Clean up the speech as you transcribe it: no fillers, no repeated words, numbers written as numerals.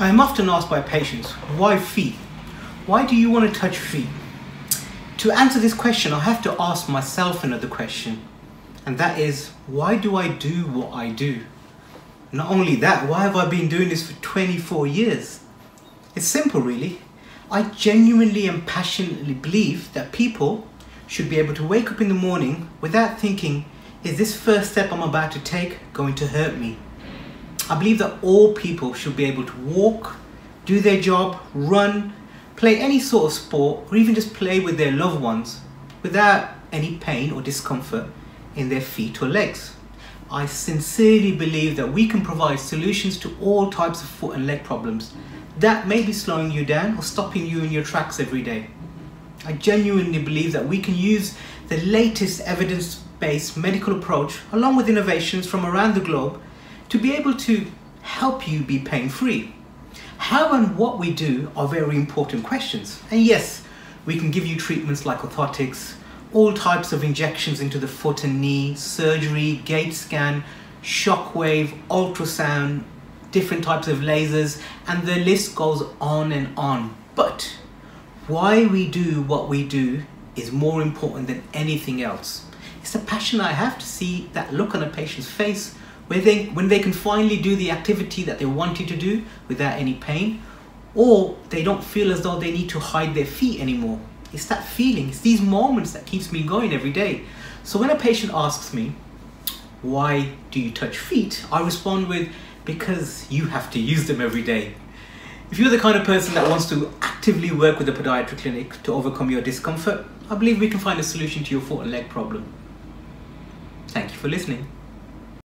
I am often asked by patients, why feet? Why do you want to touch feet? To answer this question, I have to ask myself another question, and that is, why do I do what I do? Not only that, why have I been doing this for 24 years? It's simple really. I genuinely and passionately believe that people should be able to wake up in the morning without thinking, is this first step I'm about to take going to hurt me? I believe that all people should be able to walk, do their job, run, play any sort of sport, or even just play with their loved ones without any pain or discomfort in their feet or legs. I sincerely believe that we can provide solutions to all types of foot and leg problems that may be slowing you down or stopping you in your tracks every day. I genuinely believe that we can use the latest evidence-based medical approach along with innovations from around the globe to be able to help you be pain-free. How and what we do are very important questions. And yes, we can give you treatments like orthotics, all types of injections into the foot and knee, surgery, gait scan, shockwave, ultrasound, different types of lasers, and the list goes on and on. But why we do what we do is more important than anything else. It's the passion I have to see that look on a patient's face when they can finally do the activity that they wanted to do without any pain, or they don't feel as though they need to hide their feet anymore. It's that feeling, it's these moments that keeps me going every day. So when a patient asks me, why do you touch feet? I respond with, because you have to use them every day. If you're the kind of person that wants to actively work with a podiatric clinic to overcome your discomfort, I believe we can find a solution to your foot and leg problem. Thank you for listening.